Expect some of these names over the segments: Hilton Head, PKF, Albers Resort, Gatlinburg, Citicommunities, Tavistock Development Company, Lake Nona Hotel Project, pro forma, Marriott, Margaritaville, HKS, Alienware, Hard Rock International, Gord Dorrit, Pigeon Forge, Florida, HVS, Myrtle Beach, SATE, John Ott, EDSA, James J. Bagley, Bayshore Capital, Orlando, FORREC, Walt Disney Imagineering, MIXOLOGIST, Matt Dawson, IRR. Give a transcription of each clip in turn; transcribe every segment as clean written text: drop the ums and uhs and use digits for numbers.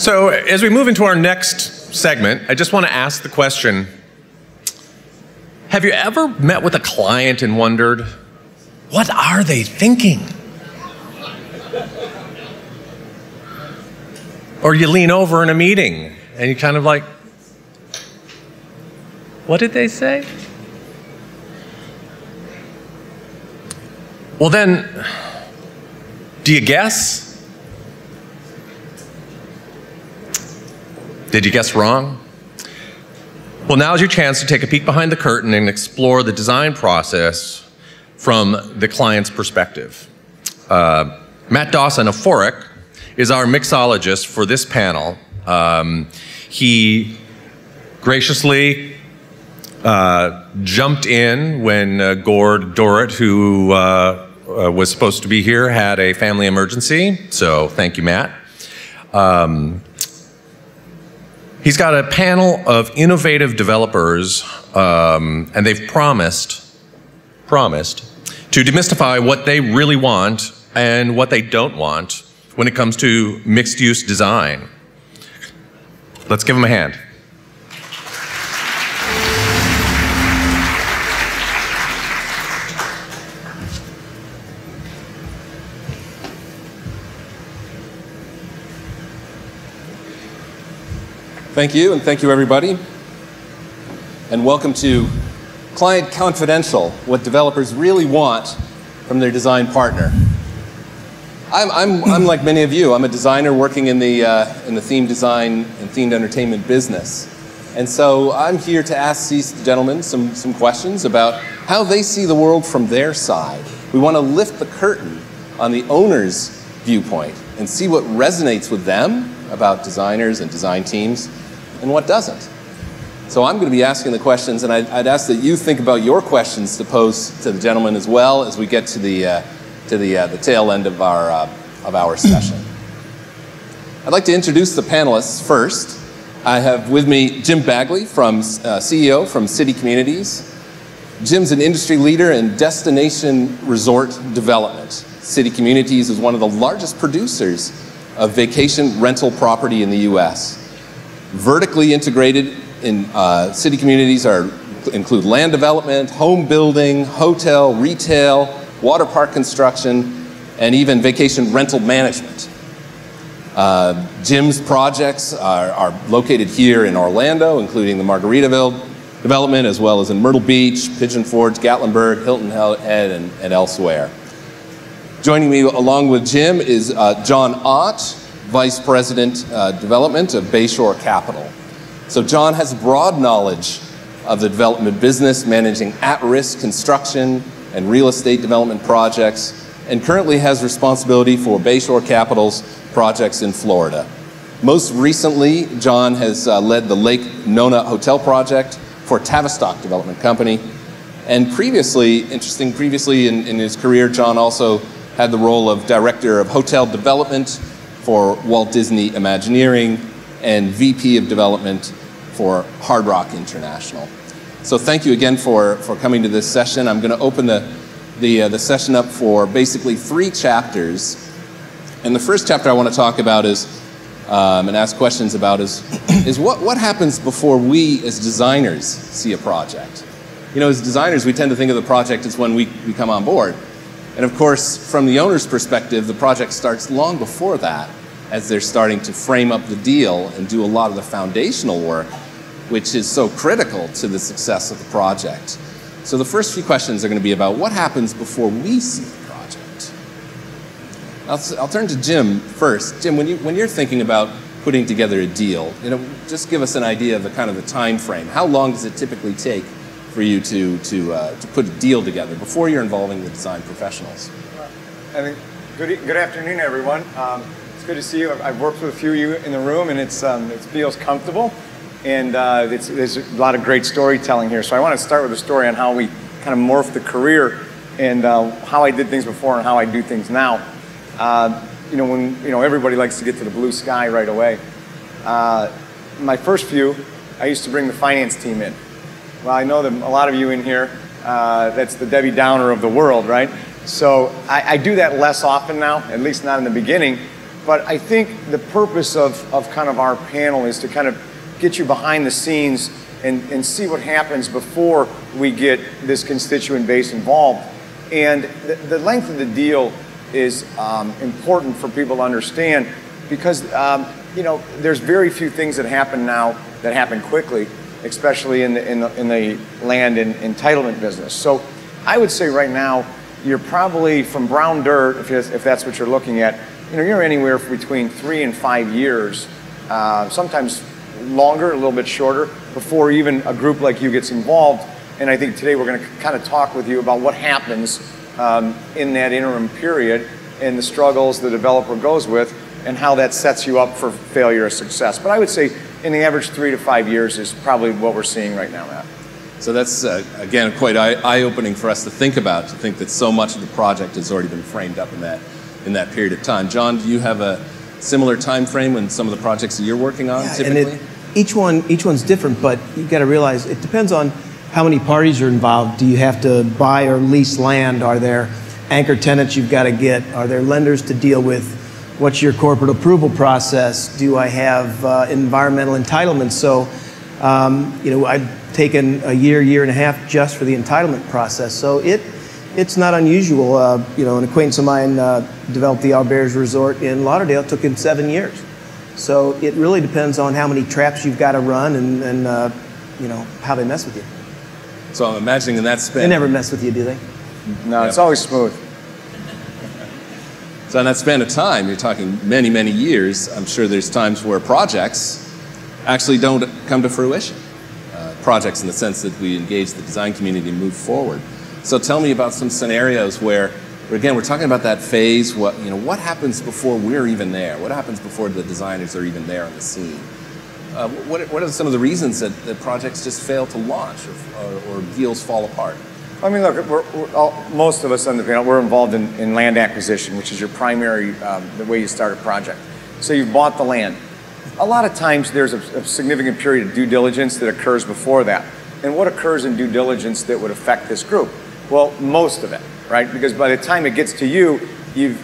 So as we move into our next segment, I just want to ask the question, have you ever met with a client and wondered, what are they thinking? Or you lean over in a meeting and you're kind of like, what did they say? Well then, do you guess? Did you guess wrong? Well, now's your chance to take a peek behind the curtain and explore the design process from the client's perspective. Matt Dawson of FORREC is our mixologist for this panel. He graciously jumped in when Gord Dorrit, who was supposed to be here, had a family emergency. So thank you, Matt. He's got a panel of innovative developers, and they've promised to demystify what they really want and what they don't want when it comes to mixed-use design. Let's give them a hand. Thank you, and thank you everybody. And welcome to Client Confidential, what developers really want from their design partner. I'm like many of you, I'm a designer working in the theme design and themed entertainment business. And so I'm here to ask these gentlemen some questions about how they see the world from their side. We want to lift the curtain on the owner's viewpoint and see what resonates with them about designers and design teams, and what doesn't. So I'm going to be asking the questions, and I'd ask that you think about your questions to pose to the gentleman as well as we get to the tail end of our session. I'd like to introduce the panelists first. I have with me Jim Bagley, CEO from Citicommunities. Jim's an industry leader in destination resort development. Citicommunities is one of the largest producers of vacation rental property in the U.S. Vertically integrated in Citicommunities include land development, home building, hotel, retail, water park construction, and even vacation rental management. Jim's projects are located here in Orlando, including the Margaritaville development, as well as in Myrtle Beach, Pigeon Forge, Gatlinburg, Hilton Head, and elsewhere. Joining me along with Jim is John Ott, Vice President Development of Bayshore Capital. So John has broad knowledge of the development business, managing at-risk construction and real estate development projects, and currently has responsibility for Bayshore Capital's projects in Florida. Most recently, John has led the Lake Nona Hotel Project for Tavistock Development Company. And previously, in his career, John also had the role of Director of Hotel Development for Walt Disney Imagineering and VP of Development for Hard Rock International. So thank you again for coming to this session. I'm going to open the session up for basically three chapters. And the first chapter I want to talk about is, and ask questions about is what happens before we as designers see a project? You know, as designers, we tend to think of the project as when we come on board. And of course, from the owner's perspective, the project starts long before that, as they're starting to frame up the deal and do a lot of the foundational work, which is so critical to the success of the project. So the first few questions are going to be about what happens before we see the project. I'll turn to Jim first. Jim, when you're thinking about putting together a deal, you know, just give us an idea of the kind of the time frame. How long does it typically take for you to put a deal together before you're involving the design professionals? Good afternoon, everyone. It's good to see you. I've worked with a few of you in the room, and it feels comfortable, and there's a lot of great storytelling here. So I want to start with a story on how we kind of morphed the career and how I did things before and how I do things now. You know, everybody likes to get to the blue sky right away. My first few, I used to bring the finance team in. Well, I know that a lot of you in here, that's the Debbie Downer of the world, right? So I do that less often now, at least not in the beginning, But I think the purpose of kind of our panel is to kind of get you behind the scenes and see what happens before we get this constituent base involved. And the length of the deal is important for people to understand because, you know, there's very few things that happen now that happen quickly, especially in the land and entitlement business. So I would say right now, you're probably from brown dirt, if that's what you're looking at, you know, you're anywhere between 3 and 5 years, sometimes longer, a little bit shorter, before even a group like you gets involved. And I think today we're going to kind of talk with you about what happens in that interim period and the struggles the developer goes with and how that sets you up for failure or success. But I would say in the average 3 to 5 years is probably what we're seeing right now, Matt. So that's, again, quite eye-opening for us to think about, to think that so much of the project has already been framed up in that period of time. John, do you have a similar time frame when some of the projects that you're working on, typically? And each one's different, but you've got to realize it depends on how many parties are involved. Do you have to buy or lease land? Are there anchor tenants you've got to get? Are there lenders to deal with? What's your corporate approval process? Do I have environmental entitlements? So, you know, I've taken a year, year and a half just for the entitlement process. So it's not unusual. You know, an acquaintance of mine developed the Albers Resort in Lauderdale. It took him 7 years. So it really depends on how many traps you've got to run and you know, how they mess with you. So I'm imagining in that span. They never mess with you, do they? No, it's always smooth. So in that span of time, you're talking many, many years. I'm sure there's times where projects actually don't come to fruition. Projects in the sense that we engage the design community and move forward. So tell me about some scenarios where, again, we're talking about that phase. What, you know, what happens before we're even there? What happens before the designers are even there on the scene? What are some of the reasons that projects just fail to launch or deals fall apart? I mean, look, most of us on the panel, we're involved in land acquisition, which is your primary, the way you start a project. So you've bought the land. A lot of times there's a significant period of due diligence that occurs before that. And what occurs in due diligence that would affect this group? Well, most of it, right? Because by the time it gets to you, you've,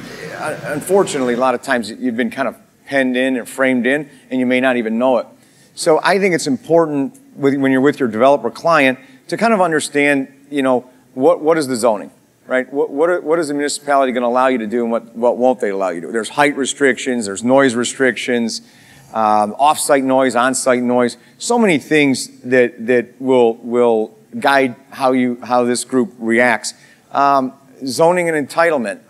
unfortunately, a lot of times you've been kind of penned in and framed in, and you may not even know it. So I think it's important when you're with your developer client to kind of understand, you know, what is the zoning, right? What is the municipality going to allow you to do and what won't they allow you to do? There's height restrictions, there's noise restrictions, off-site noise, on-site noise, so many things that will guide how this group reacts. Zoning and entitlement,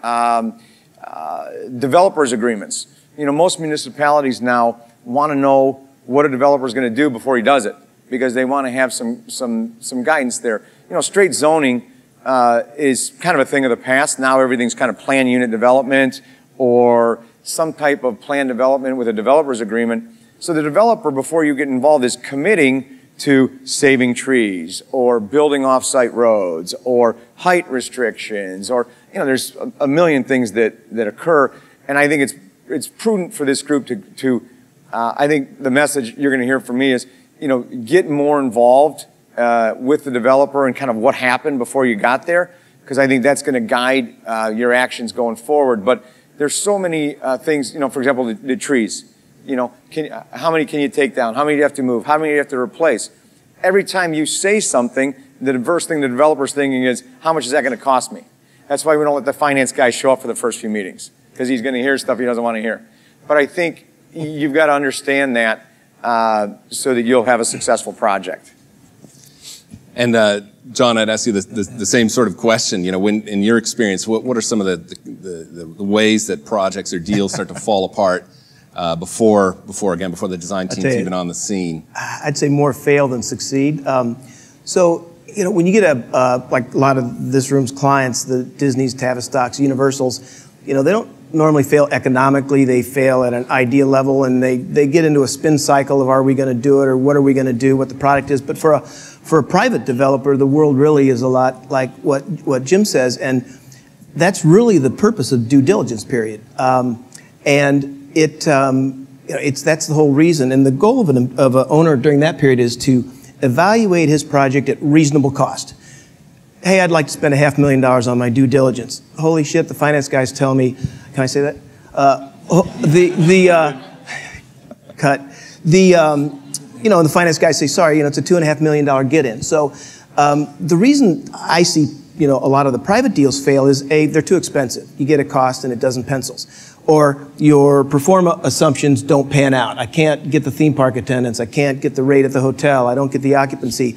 developers agreements. You know, most municipalities now want to know what a developer is going to do before he does it because they want to have some guidance there. You know, straight zoning is kind of a thing of the past. Now everything's kind of plan unit development or some type of plan development with a developer's agreement. So the developer, before you get involved, is committing to saving trees or building off-site roads or height restrictions or, you know, there's a million things that occur. And I think it's prudent for this group to I think the message you're going to hear from me is, you know, get more involved with the developer and kind of what happened before you got there, because I think that's going to guide your actions going forward. But there's so many things, you know, for example, the trees. You know, how many can you take down? How many do you have to move? How many do you have to replace? Every time you say something, the first thing the developer's thinking is, how much is that going to cost me? That's why we don't let the finance guy show up for the first few meetings, because he's going to hear stuff he doesn't want to hear. But I think you've got to understand that so that you'll have a successful project. And John, I'd ask you the same sort of question. You know, when, in your experience, what are some of the ways that projects or deals start to fall apart before the design team's even on the scene? I'd say more fail than succeed. So, you know, when you get like a lot of this room's clients, the Disneys, Tavistocks, Universals, you know, they don't normally fail economically. They fail at an idea level, and they get into a spin cycle of are we going to do it or what are we going to do, what the product is. But for a private developer, the world really is a lot like what Jim says, and that's really the purpose of due diligence period. And that's the whole reason. And the goal of an owner during that period is to evaluate his project at reasonable cost. Hey, I'd like to spend $500,000 on my due diligence. Holy shit, the finance guy's telling me, can I say that? The finance guys say, sorry, it's a $2.5 million get-in. So the reason I see, a lot of the private deals fail is A, they're too expensive. You get a cost and it doesn't pencil. Or your pro forma assumptions don't pan out. I can't get the theme park attendance. I can't get the rate at the hotel. I don't get the occupancy.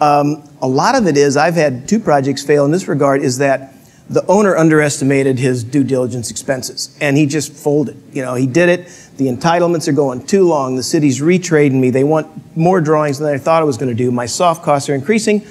A lot of it is, I've had two projects fail in this regard, is that the owner underestimated his due diligence expenses and he just folded. He did it. The entitlements are going too long. The city's retrading me. They want more drawings than I thought I was going to do. My soft costs are increasing.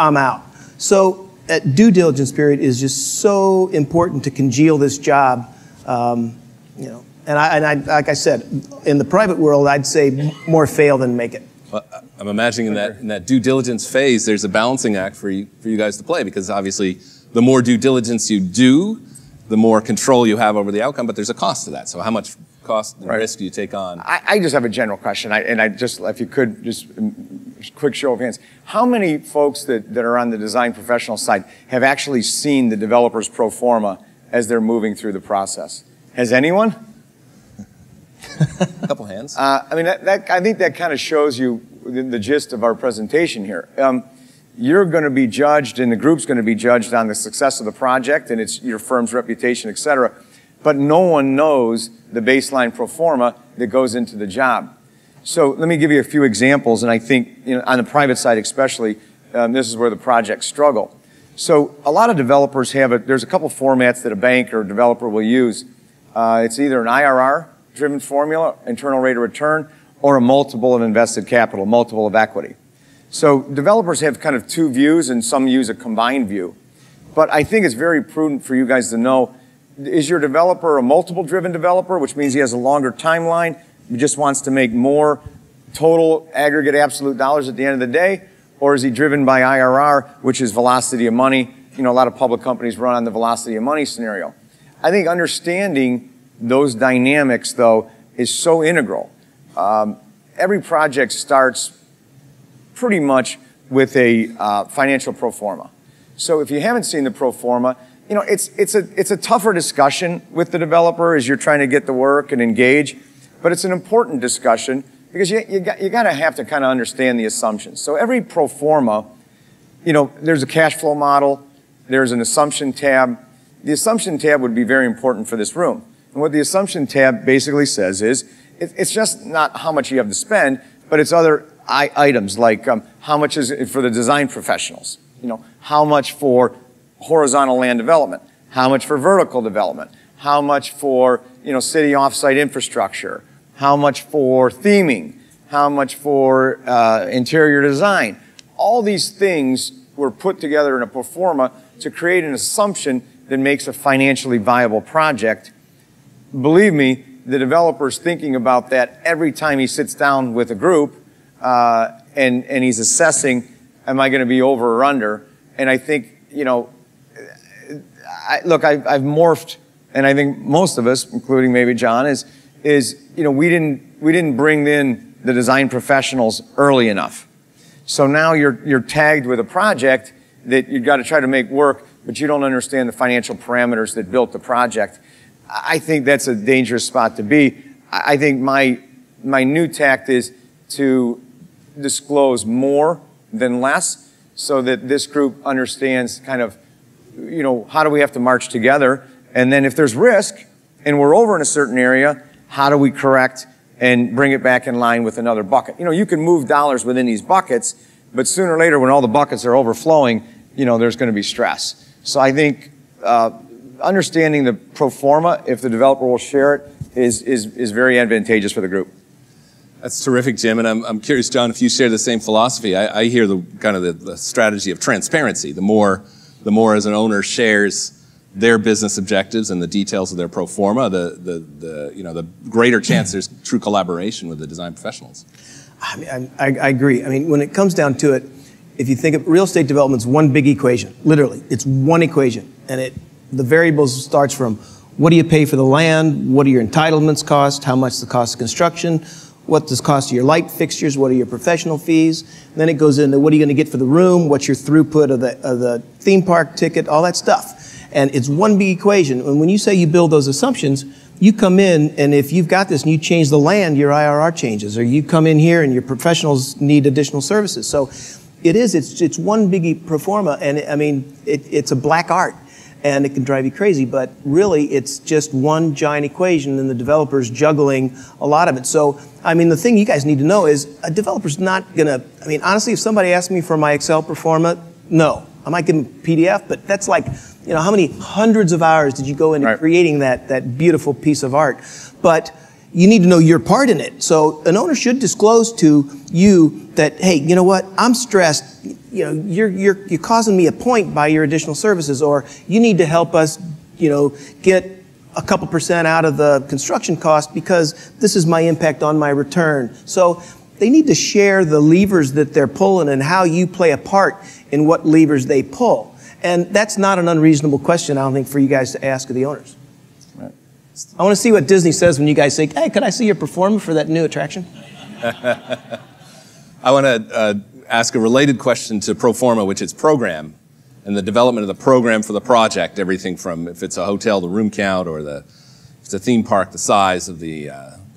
I'm out. So that due diligence period is just so important to congeal this job. Like I said, in the private world, I'd say more fail than make it. Well, I'm imagining in that due diligence phase, there's a balancing act for you guys to play, because obviously the more due diligence you do, the more control you have over the outcome, but there's a cost to that. So how much cost and risk do you take on? I just have a general question, if you could, just quick show of hands. How many folks that are on the design professional side have actually seen the developer's pro forma as they're moving through the process? Has anyone? A couple hands. I think that kind of shows you the gist of our presentation here. You're going to be judged, and the group's going to be judged on the success of the project and it's your firm's reputation, et cetera. But no one knows the baseline pro forma that goes into the job. So let me give you a few examples, and I think on the private side especially, this is where the projects struggle. So a lot of developers have there's a couple formats that a bank or a developer will use. It's either an IRR-driven formula, internal rate of return, or a multiple of invested capital, multiple of equity. So developers have kind of two views, and some use a combined view. But I think it's very prudent for you guys to know, is your developer a multiple-driven developer, which means he has a longer timeline, he just wants to make more total aggregate absolute dollars at the end of the day? Or is he driven by IRR, which is velocity of money? A lot of public companies run on the velocity of money scenario. I think understanding those dynamics, though, is so integral. Every project starts pretty much with a financial pro forma. So if you haven't seen the pro forma, it's a tougher discussion with the developer as you're trying to get the work and engage, but it's an important discussion because you have to kind of understand the assumptions. So every pro forma, there's a cash flow model, there's an assumption tab. The assumption tab would be very important for this room. And what the assumption tab basically says is, it's just not how much you have to spend, but it's other items like how much is it for the design professionals, how much for horizontal land development, how much for vertical development, how much for city offsite infrastructure, how much for theming, how much for interior design. All these things were put together in a pro forma to create an assumption that makes a financially viable project. Believe me, the developer's thinking about that every time he sits down with a group and he's assessing, am I going to be over or under? And I think, I've morphed, and I think most of us, including maybe John, we didn't bring in the design professionals early enough. So now you're tagged with a project that you've got to try to make work, but you don't understand the financial parameters that built the project. I think that's a dangerous spot to be. I think my new tact is to disclose more than less so that this group understands kind of, how do we have to march together? And then if there's risk and we're over in a certain area, how do we correct and bring it back in line with another bucket? You can move dollars within these buckets, but sooner or later when all the buckets are overflowing, there's going to be stress. So I think understanding the pro forma, if the developer will share it, is very advantageous for the group. That's terrific, Jim. And I'm curious, John, if you share the same philosophy. I hear the strategy of transparency. The more as an owner shares their business objectives and the details of their pro forma, the greater chance there's true collaboration with the design professionals. I agree. When it comes down to it, if you think of real estate development's one big equation, literally, it's one equation, and the variables starts from what do you pay for the land, what do your entitlements cost, how much the cost of construction, what does cost of your light fixtures, what are your professional fees, and then it goes into what are you going to get for the room, what's your throughput of the theme park ticket, all that stuff. And it's one big equation. And when you say you build those assumptions, You come in, and if you've got this and you change the land, your IRR changes, or you come in here and your professionals need additional services. So it is, it's one big pro forma, and I mean, it's a black art, and it can drive you crazy, but really it's just one giant equation, and the developer's juggling a lot of it. So, I mean, the thing you guys need to know is a developer's not gonna, I mean, honestly, if somebody asked me for my Excel pro forma, no. I might give them a PDF, but that's like, you know, how many hundreds of hours did you go into creating that beautiful piece of art? But you need to know your part in it. So an owner should disclose to you that, hey, you know what, I'm stressed. You know, you're causing me a point by your additional services, or you need to help us, you know, get a couple % out of the construction cost because this is my impact on my return. So they need to share the levers that they're pulling and how you play a part in what levers they pull. And that's not an unreasonable question, I don't think, for you guys to ask of the owners. Right. I want to see what Disney says when you guys say, hey, could I see your performer for that new attraction? I want to ask a related question to pro forma, which is program, and the development of the program for the project, everything from if it's a hotel, the room count, or if it's a theme park, the size of the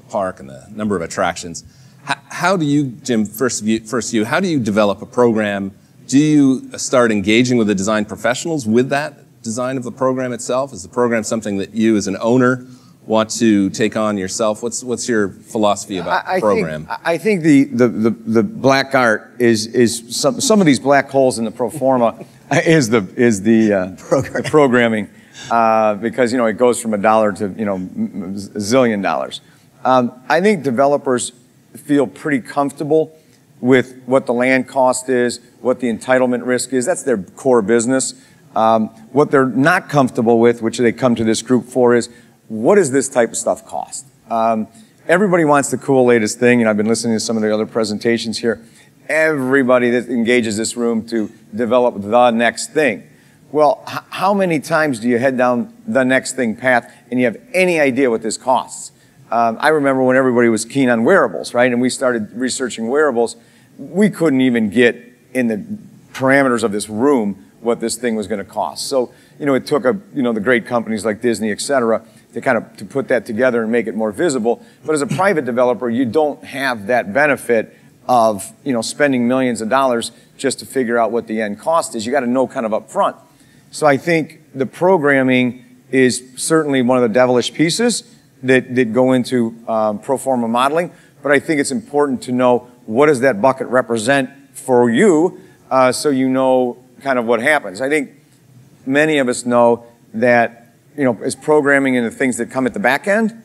park and the number of attractions. How do you, Jim, first you, how do you develop a program? Do you start engaging with the design professionals with that design of the program itself? Is the program something that you as an owner want to take on yourself? What's your philosophy about the program? I think the black art is some of these black holes in the pro forma is the programming, because, you know, it goes from $1 to, you know, a zillion dollars. I think developers feel pretty comfortable with what the land cost is, what the entitlement risk is. That's their core business. What they're not comfortable with, which they come to this group for, is what does this type of stuff cost? Everybody wants the cool latest thing, and I've been listening to some of the other presentations here. Everybody that engages this room to develop the next thing. Well, how many times do you head down the next thing path and you have any idea what this costs? I remember when everybody was keen on wearables, right? And we started researching wearables. We couldn't even get in the parameters of this room what this thing was going to cost. So, you know, it took the great companies like Disney, et cetera, to kind of to put that together and make it more visible. But as a private developer, you don't have that benefit of, you know, spending millions of dollars just to figure out what the end cost is. You got to know kind of up front. So I think the programming is certainly one of the devilish pieces that go into pro forma modeling, but I think it's important to know what does that bucket represent for you, so you know kind of what happens. I think many of us know that, you know, as programming and the things that come at the back end,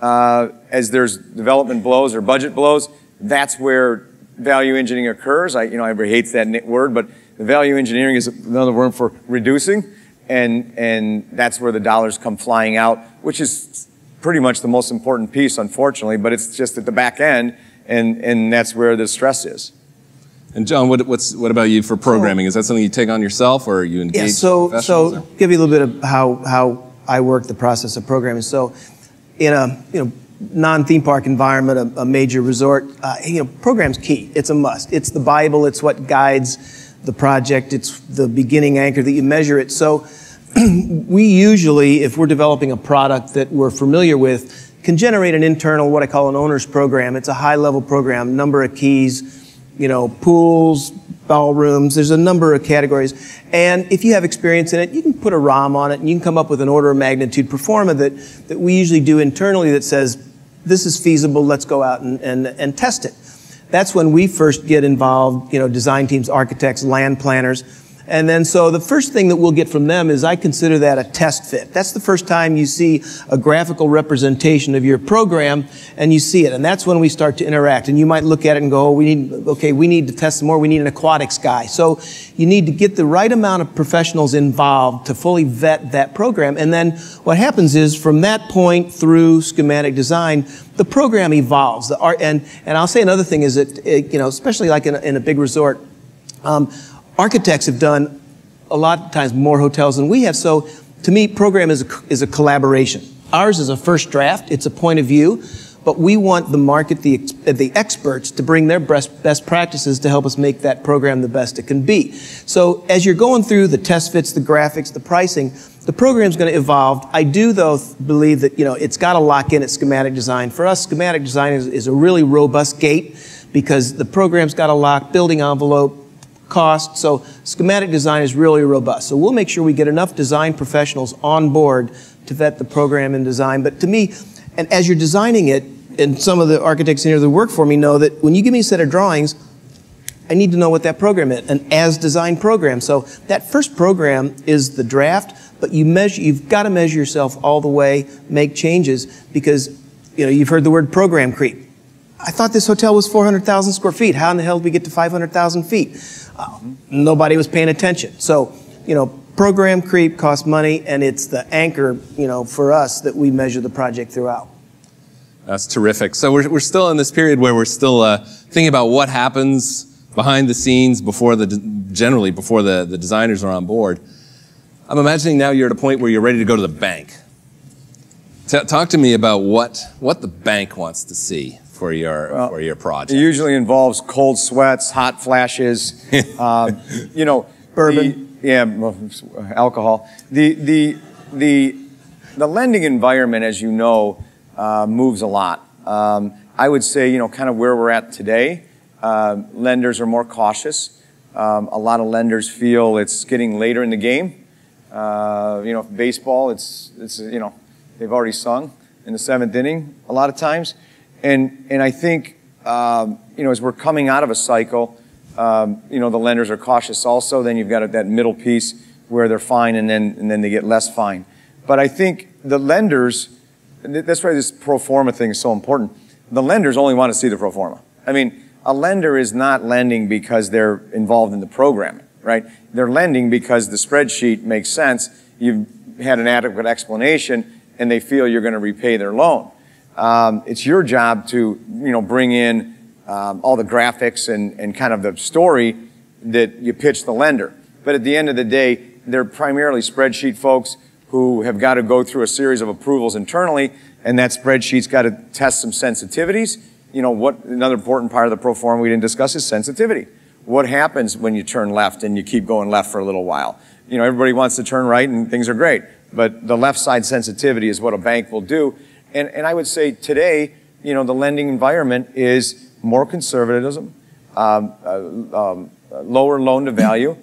as there's development blows or budget blows, that's where value engineering occurs. Everybody hates that word, but value engineering is another word for reducing, and that's where the dollars come flying out, which is pretty much the most important piece, unfortunately, but it's just at the back end, and that's where the stress is. And John, what about you for programming? Is that something you take on yourself, or are you engage? Yeah, so give you a little bit of how I work the process of programming. So, in a non-theme park environment, a major resort, program's key. It's a must. It's the Bible. It's what guides the project. It's the beginning anchor that you measure it. So we usually, if we're developing a product that we're familiar with, can generate an internal, what I call an owner's program. It's a high-level program, number of keys, pools, ballrooms. There's a number of categories. And if you have experience in it, you can put a ROM on it, and you can come up with an order of magnitude pro forma that we usually do internally that says, this is feasible, let's go out and test it. That's when we first get involved, design teams, architects, land planners. And then so the first thing that we'll get from them is I consider that a test fit. That's the first time you see a graphical representation of your program and you see it. And that's when we start to interact. And you might look at it and go, oh, we need to test some more. We need an aquatics guy. So you need to get the right amount of professionals involved to fully vet that program. And then what happens is from that point through schematic design, the program evolves. The art, and I'll say another thing is that, especially like in a big resort, architects have done a lot of times more hotels than we have. So to me, program is a collaboration. Ours is a first draft. It's a point of view. But we want the market, the experts, to bring their best practices to help us make that program the best it can be. So as you're going through the test fits, the graphics, the pricing, The program's going to evolve. I do, though, believe that, you know, it's got to lock in at schematic design. For us, schematic design is a really robust gate because the program's got to lock building envelope, cost. So schematic design is really robust. So we'll make sure we get enough design professionals on board to vet the program and design. But to me, and as you're designing it, and some of the architects in here that work for me know that when you give me a set of drawings, I need to know what that program is, an as-designed program. So that first program is the draft, but you measure, you've got to measure yourself all the way, make changes, because you know, you've heard the word program creep. I thought this hotel was 400,000 square feet. How in the hell did we get to 500,000 feet? Nobody was paying attention. So, you know, program creep costs money, and it's the anchor, you know, for us that we measure the project throughout. That's terrific. So we're still in this period where we're still thinking about what happens behind the scenes before the, generally before the designers are on board. I'm imagining now you're at a point where you're ready to go to the bank. Talk to me about what the bank wants to see for your project. It usually involves cold sweats, hot flashes, you know, bourbon, alcohol. The lending environment, as you know, moves a lot. I would say, you know, kind of where we're at today, lenders are more cautious. A lot of lenders feel it's getting later in the game. You know, baseball, it's you know, they've already sung in the 7th inning a lot of times. And I think, you know, as we're coming out of a cycle, you know, the lenders are cautious also. Then you've got that middle piece where they're fine and then they get less fine. But I think the lenders, that's why this pro forma thing is so important. The lenders only want to see the pro forma. I mean, a lender is not lending because they're involved in the programming, right? They're lending because the spreadsheet makes sense. You've had an adequate explanation and they feel you're going to repay their loan. It's your job to, you know, bring in all the graphics and kind of the story that you pitch the lender. But at the end of the day, they're primarily spreadsheet folks who have got to go through a series of approvals internally, and that spreadsheet's got to test some sensitivities. You know, what another important part of the pro forma we didn't discuss is sensitivity. What happens when you turn left and you keep going left for a little while? You know, everybody wants to turn right and things are great, but the left side sensitivity is what a bank will do. And I would say today, you know, the lending environment is more conservatism, lower loan to value.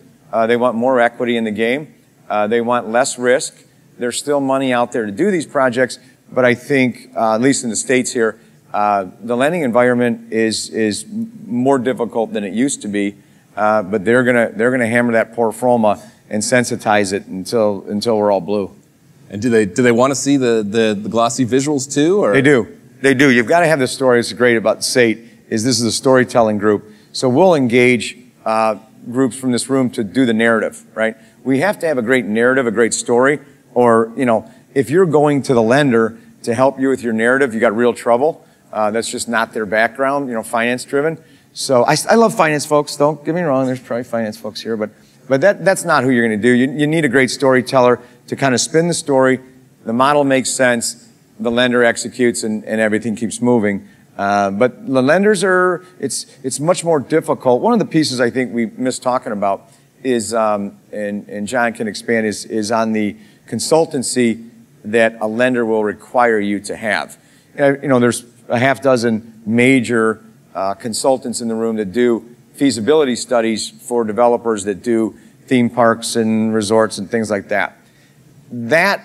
They want more equity in the game. They want less risk. There's still money out there to do these projects, but I think, at least in the States here, the lending environment is more difficult than it used to be. But they're gonna hammer that pro forma and sensitize it until we're all blue. And do they want to see the glossy visuals too? Or? They do. They do. You've got to have the story. It's great about SATE is this is a storytelling group. So we'll engage groups from this room to do the narrative, right? We have to have a great narrative, a great story, or, you know, if you're going to the lender to help you with your narrative, you got real trouble. That's just not their background, you know, finance driven. So I love finance folks. Don't get me wrong. There's probably finance folks here, but that's not who you're going to do. You need a great storyteller to kind of spin the story, the model makes sense, the lender executes, and everything keeps moving. But the lenders are, it's much more difficult. One of the pieces I think we missed talking about is, and John can expand, is on the consultancy that a lender will require you to have. You know, there's a half dozen major consultants in the room that do feasibility studies for developers that do theme parks and resorts and things like that. That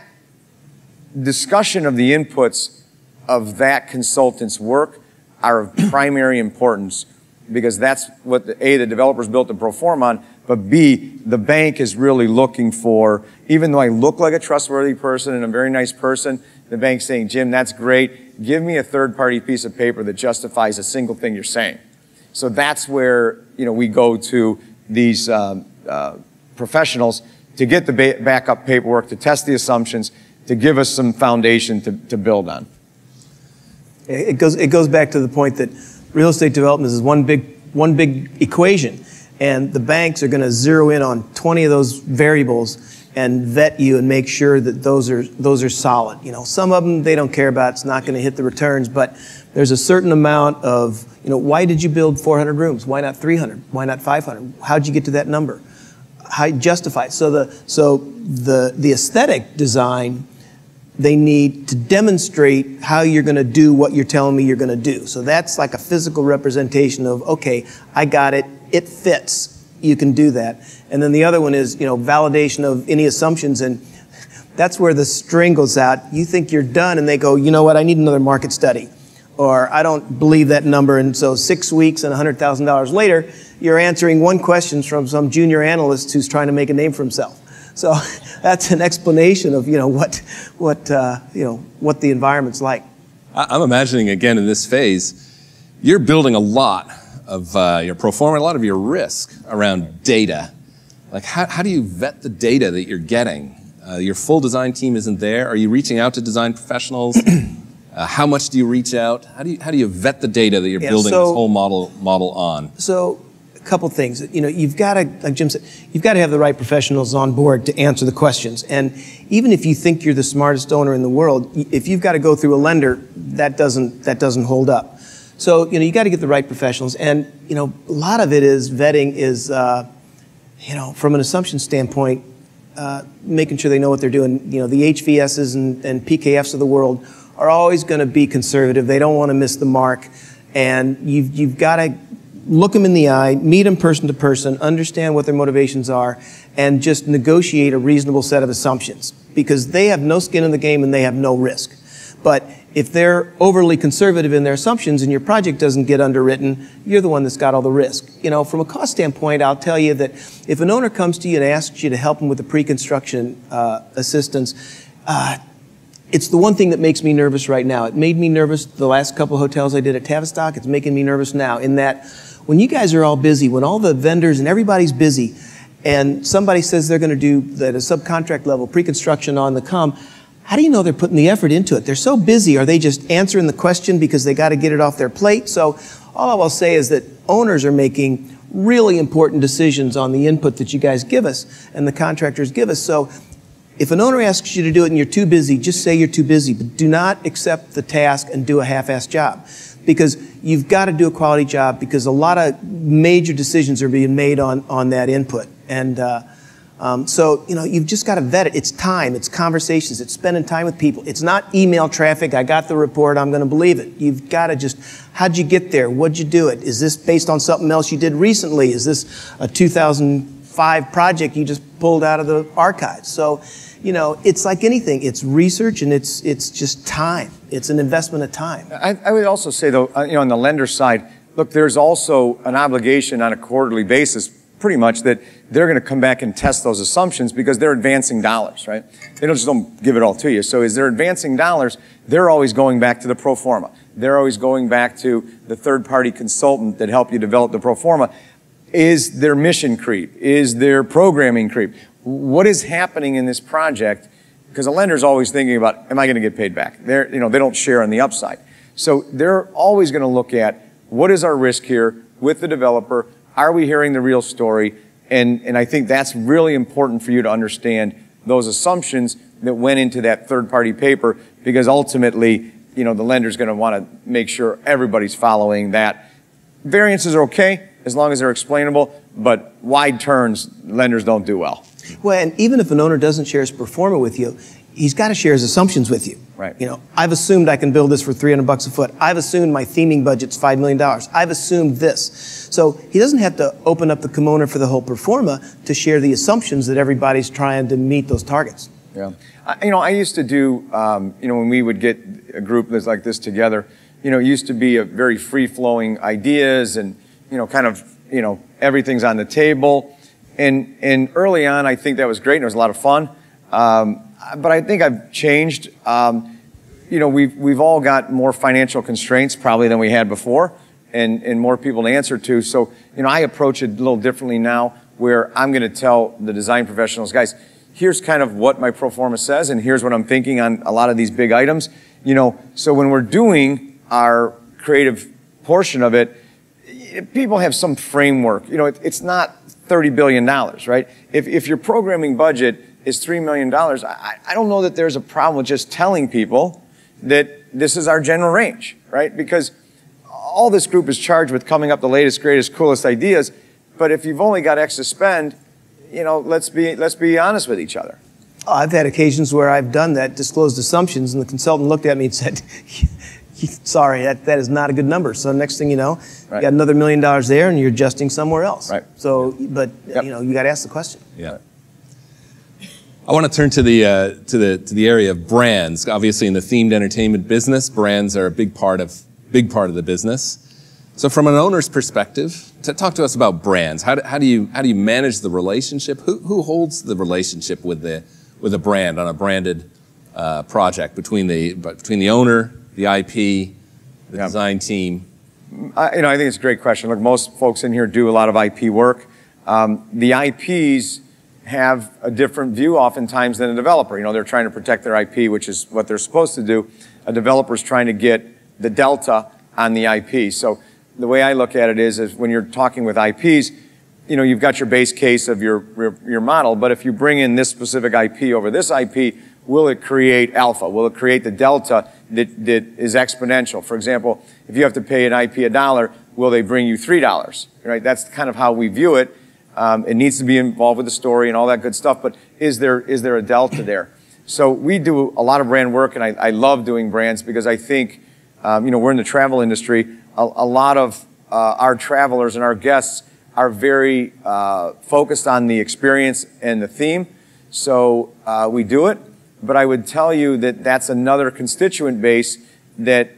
discussion of the inputs of that consultant's work are of primary importance because that's what, A, the developers built the pro forma on, but B, the bank is really looking for, even though I look like a trustworthy person and a very nice person, the bank's saying, Jim, that's great. Give me a third-party piece of paper that justifies a single thing you're saying. So that's where, you know, we go to these professionals to get the backup paperwork, to test the assumptions, to give us some foundation to build on. It goes back to the point that real estate development is one big equation, and the banks are going to zero in on 20 of those variables and vet you and make sure that those are solid. You know, some of them they don't care about. It's not going to hit the returns, but there's a certain amount of, you know, why did you build 400 rooms? Why not 300? Why not 500? How'd you get to that number? how you justify it. So the aesthetic design, they need to demonstrate how you're going to do what you're telling me you're going to do. So that's like a physical representation of, okay, I got it, it fits. You can do that. And then the other one is, you know, validation of any assumptions, and that's where the string goes out. You think you're done, and they go, you know what, I need another market study, or I don't believe that number. And so 6 weeks and $100,000 later, you're answering one question from some junior analyst who's trying to make a name for himself. So that's an explanation of, you know, what the environment's like. I'm imagining again in this phase, you're building a lot of your pro forma, a lot of your risk around data. Like how do you vet the data that you're getting? Your full design team isn't there. Are you reaching out to design professionals? How much do you reach out? How do you vet the data that you're building this whole model on? So a couple things. You know, you've got to, like Jim said, you've got to have the right professionals on board to answer the questions. And even if you think you're the smartest owner in the world, if you've got to go through a lender, that doesn't hold up. So, you know, you got to get the right professionals. And, you know, a lot of it is vetting is, you know, from an assumption standpoint, making sure they know what they're doing. You know, the HVSs and PKFs of the world are always going to be conservative. They don't want to miss the mark. And you've got to look them in the eye, meet them person to person, understand what their motivations are, and just negotiate a reasonable set of assumptions, because they have no skin in the game and they have no risk. But if they're overly conservative in their assumptions and your project doesn't get underwritten, you're the one that's got all the risk. You know, from a cost standpoint, I'll tell you that if an owner comes to you and asks you to help them with the pre-construction assistance, it's the one thing that makes me nervous right now. It made me nervous the last couple of hotels I did at Tavistock. It's making me nervous now, in that when you guys are all busy, when all the vendors and everybody's busy, and somebody says they're going to do, at a subcontract level, pre-construction on the come, how do you know they're putting the effort into it? They're so busy. Are they just answering the question because they got to get it off their plate? So all I will say is that owners are making really important decisions on the input that you guys give us and the contractors give us. So if an owner asks you to do it and you're too busy, just say you're too busy, but do not accept the task and do a half-assed job, because you've got to do a quality job, because a lot of major decisions are being made on that input. And so, you know, you've just got to vet it. It's time, it's conversations, it's spending time with people. It's not email traffic, I got the report, I'm going to believe it. You've got to just, how'd you get there? What'd you do it? Is this based on something else you did recently? Is this a 2005 project you just pulled out of the archives? So, you know, it's like anything. It's research and it's just time. It's an investment of time. I would also say, though, you know, on the lender side, look, there's also an obligation on a quarterly basis, pretty much, that they're going to come back and test those assumptions, because they're advancing dollars, right? They just don't give it all to you. So as they're advancing dollars, they're always going back to the pro forma. They're always going back to the third-party consultant that helped you develop the pro forma. Is there mission creep? Is there programming creep? What is happening in this project? Because a lender's always thinking about, am I going to get paid back? They're, you know, they don't share on the upside. So they're always going to look at, what is our risk here with the developer? Are we hearing the real story? And I think that's really important for you to understand those assumptions that went into that third-party paper, because ultimately, you know, the lender's going to want to make sure everybody's following that. Variances are okay as long as they're explainable, but wide turns, lenders don't do well. Well, and even if an owner doesn't share his pro forma with you, he's got to share his assumptions with you. Right. You know, I've assumed I can build this for $300 a foot. I've assumed my theming budget's $5 million. I've assumed this. So he doesn't have to open up the kimono for the whole pro forma to share the assumptions that everybody's trying to meet those targets. Yeah. You know, I used to do, you know, when we would get a group that's like this together, you know, it used to be a very free-flowing ideas and, you know, kind of, you know, everything's on the table. And early on, I think that was great and it was a lot of fun. But I think I've changed. You know, we've all got more financial constraints probably than we had before, and more people to answer to. So, you know, I approach it a little differently now, where I'm going to tell the design professionals, guys, here's kind of what my pro forma says, and here's what I'm thinking on a lot of these big items. You know, so when we're doing our creative portion of it, people have some framework. You know, it's not $30 billion, right? If your programming budget is $3 million, I don't know that there's a problem with just telling people that this is our general range, right? Because all this group is charged with coming up the latest, greatest, coolest ideas, but if you've only got X to spend, you know, let's be honest with each other. Oh, I've had occasions where I've done that, disclosed assumptions, and the consultant looked at me and said, sorry, that is not a good number. So next thing you know, you got another $1 million there and you're adjusting somewhere else. Right. So, but you know, you got to ask the question. Yeah. I want to turn to the area of brands. Obviously, in the themed entertainment business, brands are a big part of the business. So, from an owner's perspective, talk to us about brands. How do you manage the relationship? Who holds the relationship with the a brand on a branded project between the owner, the IP, the design team? You know, I think it's a great question. Look, most folks in here do a lot of IP work. The IPs have a different view oftentimes than a developer. You know, they're trying to protect their IP, which is what they're supposed to do. A developer's trying to get the delta on the IP. So the way I look at it is when you're talking with IPs, you know, you've got your base case of your model, but if you bring in this specific IP over this IP, will it create alpha? Will it create the delta that is exponential? For example, if you have to pay an IP $1, will they bring you $3? Right? That's kind of how we view it. It needs to be involved with the story and all that good stuff, but is there a delta there? So we do a lot of brand work, and I love doing brands because I think, you know, we're in the travel industry. A lot of our travelers and our guests are very focused on the experience and the theme, so we do it. But I would tell you that that's another constituent base that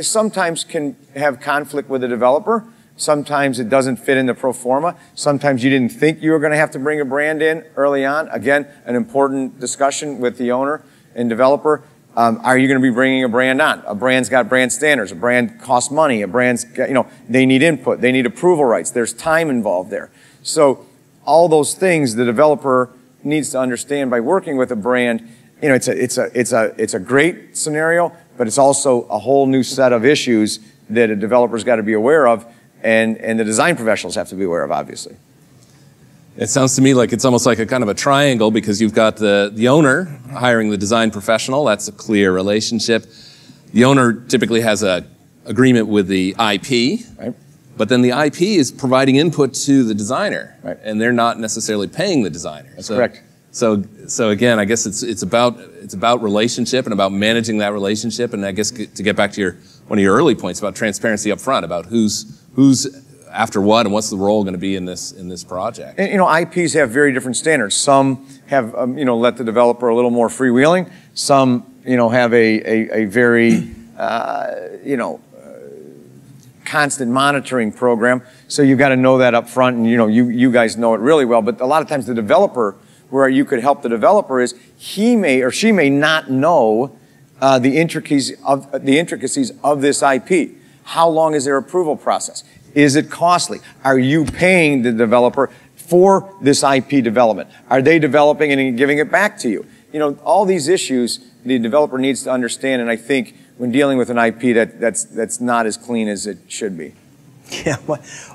sometimes can have conflict with the developer. Sometimes it doesn't fit in the pro forma. Sometimes you didn't think you were going to have to bring a brand in early on. Again, an important discussion with the owner and developer. Are you going to be bringing a brand on? A brand's got brand standards. A brand costs money. A brand's got, you know, they need input. They need approval rights. There's time involved there. So all those things the developer needs to understand by working with a brand. You know, it's a great scenario, but it's also a whole new set of issues that a developer's got to be aware of. And the design professionals have to be aware of, obviously. It sounds to me like it's almost like a kind of a triangle, because you've got the owner hiring the design professional. That's a clear relationship. The owner typically has an agreement with the IP, right? But then the IP is providing input to the designer, right? And they're not necessarily paying the designer. That's correct. So again, I guess it's about relationship and about managing that relationship. And I guess to get back to one of your early points about transparency up front, about who's after what and what's the role going to be in this project? And, you know, IPs have very different standards. Some have, you know, let the developer a little more freewheeling. Some, you know, have a very, you know, constant monitoring program. So you've got to know that up front, and, you know, you guys know it really well. But a lot of times the developer, where you could help the developer is he may or she may not know the intricacies of this IP. How long is their approval process? Is it costly? Are you paying the developer for this IP development? Are they developing and giving it back to you? You know, all these issues the developer needs to understand, and I think when dealing with an IP, that's not as clean as it should be. Yeah,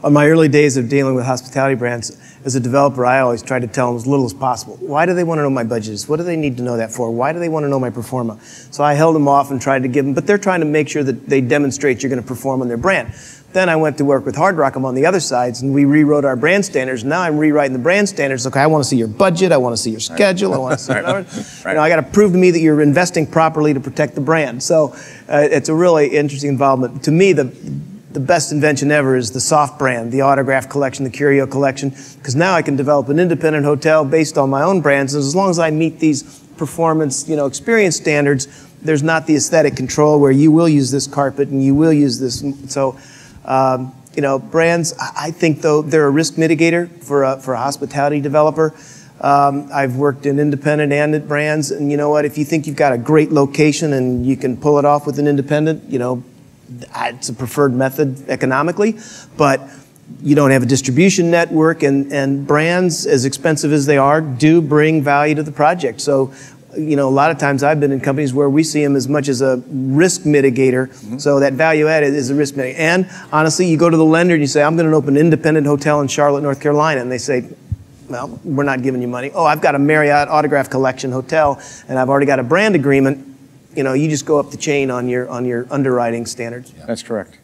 on my early days of dealing with hospitality brands, as a developer, I always tried to tell them as little as possible. Why do they want to know my budgets? What do they need to know that for? Why do they want to know my performa? So I held them off and tried to give them, but they're trying to make sure that they demonstrate you're going to perform on their brand. Then I went to work with Hard Rock. I'm on the other sides, and we rewrote our brand standards. Now I'm rewriting the brand standards. Okay, I want to see your budget. I want to see your schedule. I want to see your numbers. You know, I got to prove to me that you're investing properly to protect the brand. So it's a really interesting involvement. To me, the best invention ever is the soft brand, the autograph collection, the curio collection, because now I can develop an independent hotel based on my own brands. And as long as I meet these performance, you know, experience standards, there's not the aesthetic control where you will use this carpet and you will use this. So, you know, brands, I think, though, they're a risk mitigator for a hospitality developer. I've worked in independent and at brands. And you know what, if you think you've got a great location and you can pull it off with an independent, you know, it's a preferred method economically, but you don't have a distribution network, and brands, as expensive as they are, do bring value to the project. So, you know, a lot of times I've been in companies where we see them as much as a risk mitigator. Mm-hmm. So that value added is a risk mitigator. And honestly, you go to the lender and you say, I'm going to open an independent hotel in Charlotte, North Carolina. And they say, well, we're not giving you money. Oh, I've got a Marriott Autograph Collection hotel, and I've already got a brand agreement. You know, you just go up the chain on your underwriting standards. Yeah. That's correct.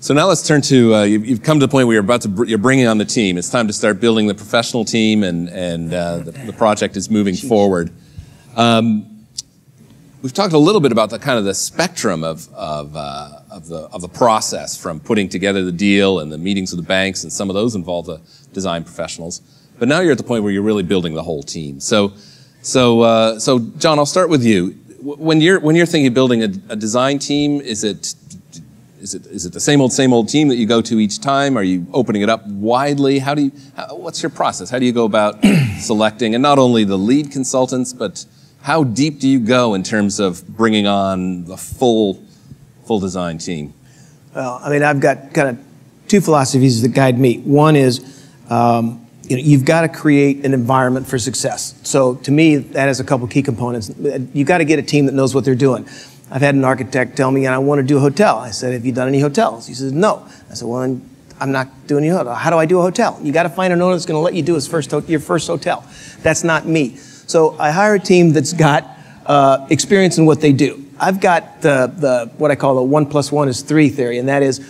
So now let's turn to, you've come to the point where you're about to, you're bringing on the team. It's time to start building the professional team, and the project is moving forward. We've talked a little bit about the kind of the spectrum of the process, from putting together the deal and the meetings with the banks, and some of those involve the design professionals. But now you're at the point where you're really building the whole team. So John, I'll start with you. When you're thinking of building a design team, is it the same old team that you go to each time? Are you opening it up widely? What's your process? How do you go about selecting, and not only the lead consultants, but how deep do you go in terms of bringing on the full design team? Well, I mean, I've got kind of two philosophies that guide me. One is, you've got to create an environment for success. So to me, that has a couple key components. You've got to get a team that knows what they're doing. I've had an architect tell me, I want to do a hotel. I said, have you done any hotels? He says, no. I said, well, then I'm not doing any hotel. How do I do a hotel? You got to find an owner that's going to let you do your first hotel. That's not me. So I hire a team that's got experience in what they do. I've got the what I call the 1+1=3 theory, and that is,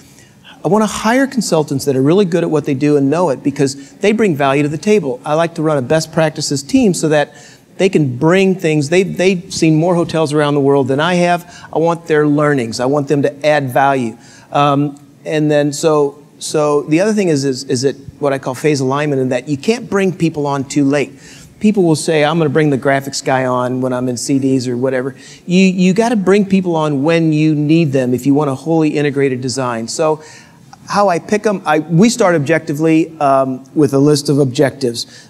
I want to hire consultants that are really good at what they do and know it, because they bring value to the table. I like to run a best practices team so that they can bring things. They've seen more hotels around the world than I have. I want their learnings. I want them to add value. And then the other thing is it what I call phase alignment, in that you can't bring people on too late. People will say, I'm going to bring the graphics guy on when I'm in CDs or whatever. You got to bring people on when you need them if you want a wholly integrated design. So how I pick them, we start objectively with a list of objectives.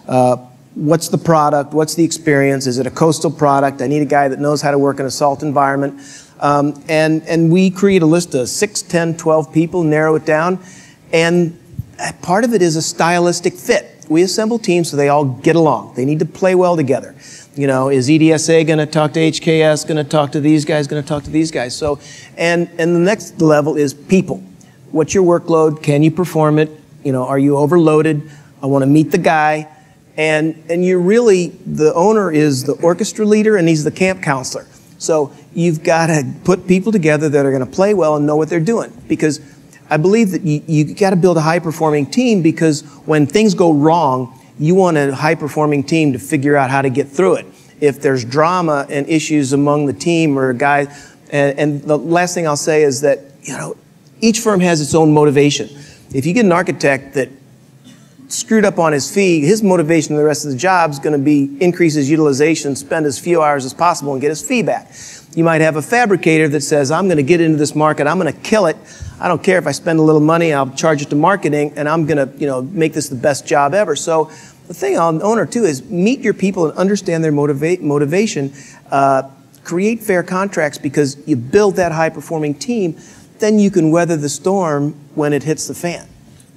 What's the product? What's the experience? Is it a coastal product? I need a guy that knows how to work in a salt environment. And we create a list of 6, 10, 12 people, narrow it down. And part of it is a stylistic fit. We assemble teams so they all get along. They need to play well together. You know, is EDSA going to talk to HKS, going to talk to these guys, going to talk to these guys? So, and the next level is people. What's your workload? Can you perform it? You know, are you overloaded? I want to meet the guy. And you're really, the owner is the orchestra leader and he's the camp counselor. So you've got to put people together that are going to play well and know what they're doing. Because I believe that you got to build a high-performing team, because when things go wrong, you want a high-performing team to figure out how to get through it. If there's drama and issues among the team or a guy, and the last thing I'll say is that, you know, each firm has its own motivation. If you get an architect that screwed up on his fee, his motivation for the rest of the job is going to be increase his utilization, spend as few hours as possible, and get his fee back. You might have a fabricator that says, I'm going to get into this market, I'm going to kill it. I don't care if I spend a little money, I'll charge it to marketing, and I'm going to, you know, make this the best job ever. So the thing on the owner, too, is meet your people and understand their motivation. Create fair contracts, because you build that high-performing team, then you can weather the storm when it hits the fan.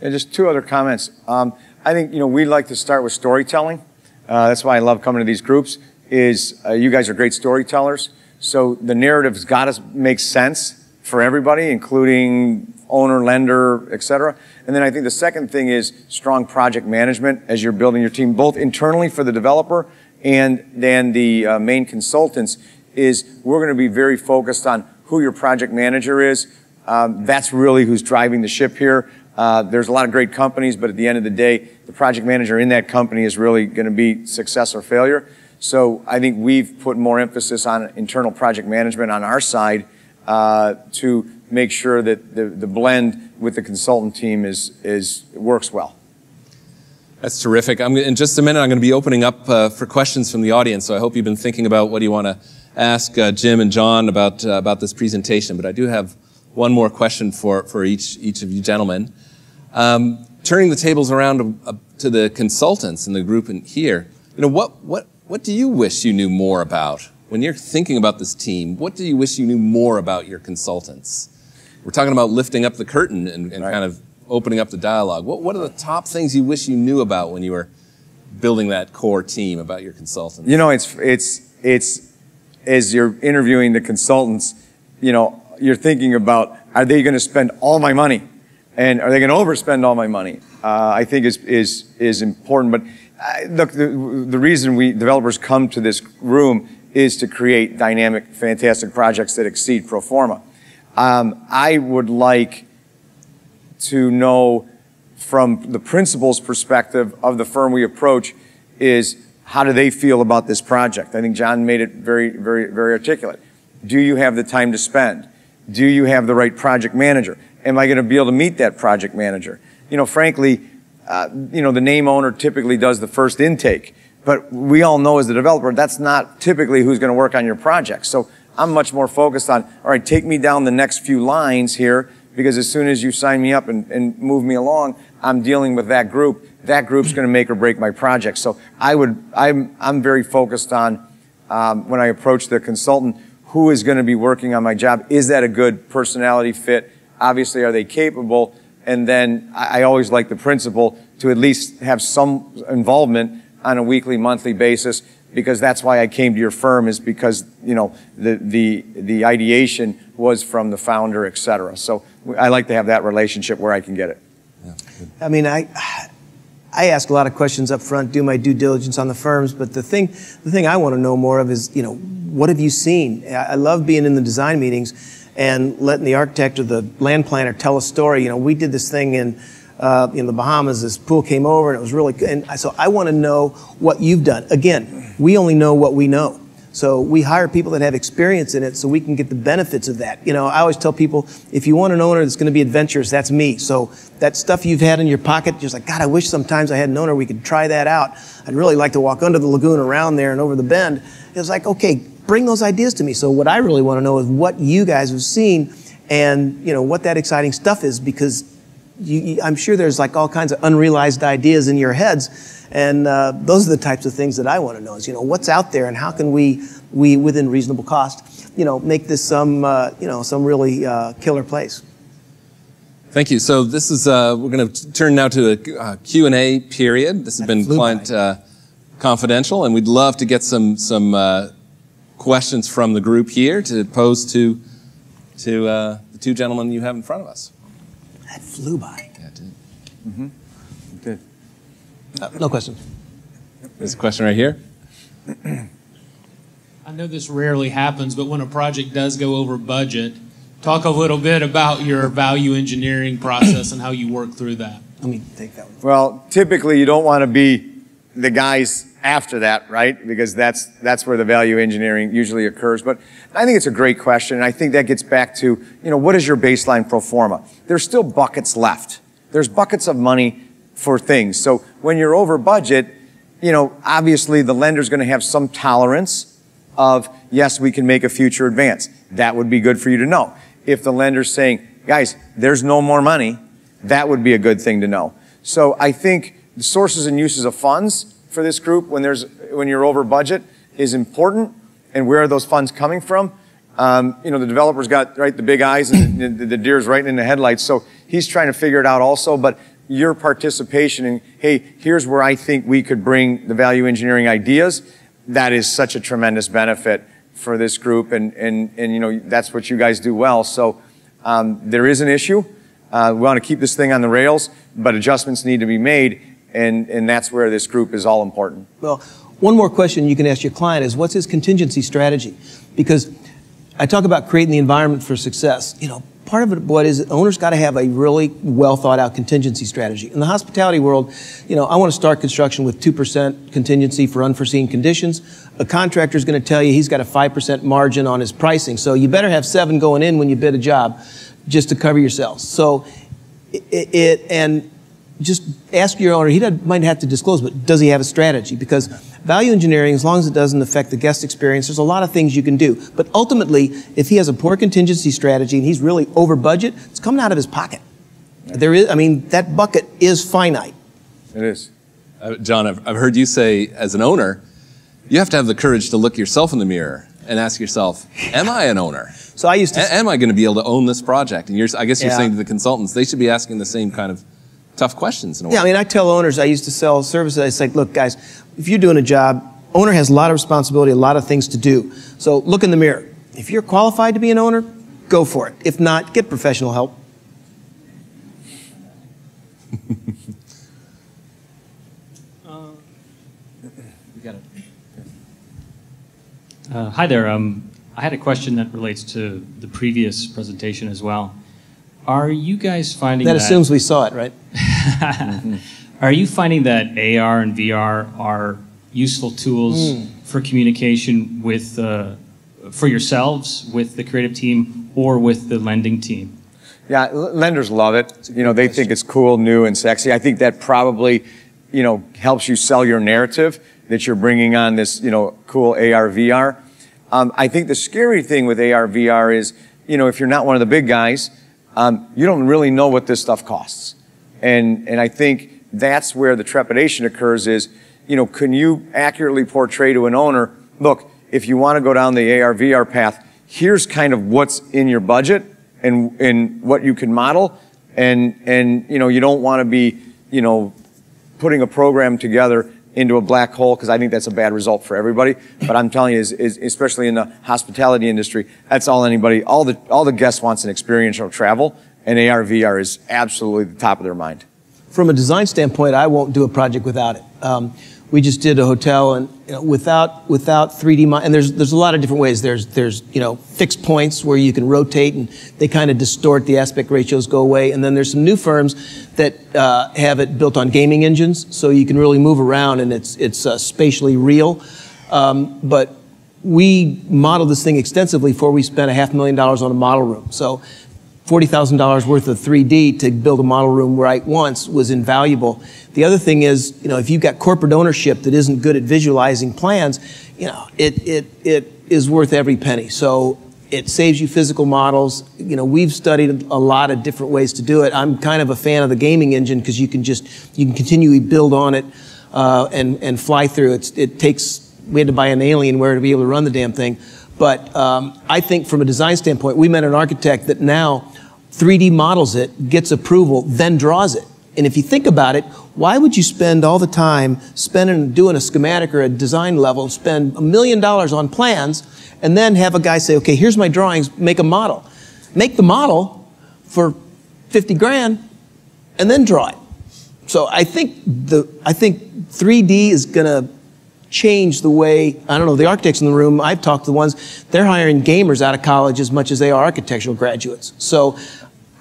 And just two other comments. I think, you know, we like to start with storytelling. That's why I love coming to these groups, is you guys are great storytellers. So the narrative's got to make sense for everybody, including owner, lender, et cetera. And then I think the second thing is strong project management as you're building your team, both internally for the developer and then the main consultants, is we're going to be very focused on who your project manager is. That's really who's driving the ship here. There's a lot of great companies, but at the end of the day, the project manager in that company is really going to be success or failure. So I think we've put more emphasis on internal project management on our side to make sure that the blend with the consultant team works well. That's terrific. In just a minute, I'm going to be opening up for questions from the audience, so I hope you've been thinking about what you want to ask Jim and John about this presentation, but I do have one more question for each of you gentlemen. Turning the tables around to the consultants in the group in here, you know, what do you wish you knew more about? When you're thinking about this team, what do you wish you knew more about your consultants? We're talking about lifting up the curtain and kind of opening up the dialogue. What are the top things you wish you knew about when you were building that core team about your consultants? You know, it's as you're interviewing the consultants, you know, you're thinking about, are they going to spend all my money? And are they going to overspend all my money? I think is important. But look, the reason we developers come to this room is to create dynamic, fantastic projects that exceed pro forma. I would like to know from the principal's perspective of the firm we approach is how do they feel about this project? I think John made it very, very, very articulate. Do you have the time to spend? Do you have the right project manager? Am I going to be able to meet that project manager? You know, frankly, the name owner typically does the first intake, but we all know as the developer, that's not typically who's going to work on your project. So I'm much more focused on, all right, take me down the next few lines here, because as soon as you sign me up and move me along, I'm dealing with that group. That group's going to make or break my project. So I'm very focused on, when I approach the consultant, who is going to be working on my job? Is that a good personality fit? Obviously, are they capable? And then I always like the principal to at least have some involvement on a weekly, monthly basis, because that's why I came to your firm, is because, you know, the ideation was from the founder, et cetera. So I like to have that relationship where I can get it. Yeah, I mean, I ask a lot of questions up front, do my due diligence on the firms, but the thing I want to know more of is, you know, what have you seen? I love being in the design meetings and letting the architect or the land planner tell a story. You know, we did this thing in the Bahamas, this pool came over and it was really good. And so I want to know what you've done. Again, we only know what we know. So we hire people that have experience in it so we can get the benefits of that. You know, I always tell people, if you want an owner that's going to be adventurous, that's me. So that stuff you've had in your pocket, just like, God, I wish sometimes I had an owner we could try that out. I'd really like to walk under the lagoon, around there and over the bend. It was like, okay, bring those ideas to me. So what I really want to know is what you guys have seen and, you know, what that exciting stuff is, because I'm sure there's like all kinds of unrealized ideas in your heads. And those are the types of things that I want to know is, you know, what's out there and how can we within reasonable cost, you know, make this some really killer place. Thank you. So this is, we're going to turn now to a Q&A period. This has been Client Confidential, and we'd love to get some questions from the group here to pose to the two gentlemen you have in front of us. That flew by. Yeah, it did. Mm-hmm. It did. No questions. There's a question right here. I know this rarely happens, but when a project does go over budget, talk a little bit about your value engineering process and how you work through that. Let me take that one. Well, typically you don't want to be the guys after that, right? Because that's where the value engineering usually occurs. But I think it's a great question, and I think that gets back to, you know, what is your baseline pro forma? There's still buckets left. There's buckets of money for things. So when you're over budget, you know, obviously the lender's going to have some tolerance of, yes, we can make a future advance. That would be good for you to know. If the lender's saying, guys, there's no more money, that would be a good thing to know. So I think the sources and uses of funds for this group when you're over budget is important, and where are those funds coming from? You know, the developer's got, right, the big eyes and the deer's right in the headlights, so he's trying to figure it out also, but your participation in, hey, here's where I think we could bring the value engineering ideas, that is such a tremendous benefit for this group, and you know, that's what you guys do well. So there is an issue. We want to keep this thing on the rails, but adjustments need to be made. And that's where this group is all important. Well, one more question you can ask your client is, what's his contingency strategy? Because I talk about creating the environment for success. You know, part of it, what is, owners got to have a really well thought out contingency strategy. In the hospitality world, you know, I want to start construction with 2% contingency for unforeseen conditions. A contractor is going to tell you he's got a 5% margin on his pricing, so you better have 7 going in when you bid a job, just to cover yourselves. So just ask your owner. He might have to disclose, but does he have a strategy? Because value engineering, as long as it doesn't affect the guest experience, there's a lot of things you can do. But ultimately, if he has a poor contingency strategy and he's really over budget, it's coming out of his pocket. There is, I mean, that bucket is finite. It is. John, I've heard you say, as an owner, you have to have the courage to look yourself in the mirror and ask yourself, am I an owner? So I used to. Am I going to be able to own this project? And I guess you're saying to the consultants, they should be asking the same kind of tough questions in a way. Yeah, I mean, I tell owners, I used to sell services, I say, look, guys, if you're doing a job, owner has a lot of responsibility, a lot of things to do. So look in the mirror. If you're qualified to be an owner, go for it. If not, get professional help. You got it. Hi there. I had a question that relates to the previous presentation as well. Are you guys finding that... That assumes we saw it, right? Are you finding that AR and VR are useful tools for communication with, for yourselves, with the creative team, or with the lending team? Yeah, lenders love it. You know, they think it's cool, new, and sexy. I think that probably, you know, helps you sell your narrative that you're bringing on this, you know, cool AR, VR. I think the scary thing with AR, VR is, you know, if you're not one of the big guys, you don't really know what this stuff costs. And I think that's where the trepidation occurs is, you know, can you accurately portray to an owner, look, if you want to go down the AR, VR path, here's kind of what's in your budget and what you can model. And, you know, you don't want to be, you know, putting a program together into a black hole, because I think that's a bad result for everybody. But I'm telling you, is especially in the hospitality industry, that's all anybody, all the guests wants an experiential travel, and AR, VR is absolutely the top of their mind. From a design standpoint, I won't do a project without it. We just did a hotel, and you know, without 3D, and there's a lot of different ways. There's you know, fixed points where you can rotate, and they kind of distort, the aspect ratios go away, and then there's some new firms that have it built on gaming engines, so you can really move around, and it's spatially real. But we modeled this thing extensively before we spent $500,000 on a model room. So $40,000 worth of 3D to build a model room right once was invaluable. The other thing is, you know, if you've got corporate ownership that isn't good at visualizing plans, you know, it is worth every penny. So it saves you physical models. You know, we've studied a lot of different ways to do it. I'm kind of a fan of the gaming engine because you can continually build on it and fly through. We had to buy an Alienware to be able to run the damn thing. But I think from a design standpoint, we met an architect that now 3D models it, gets approval, then draws it. And if you think about it, why would you spend all the time doing a schematic or a design level, spend $1 million on plans, and then have a guy say, okay, here's my drawings, make a model. Make the model for 50 grand, and then draw it. So I think 3D is gonna change the way, I don't know, the architects in the room, I've talked to the ones, they're hiring gamers out of college as much as they are architectural graduates. So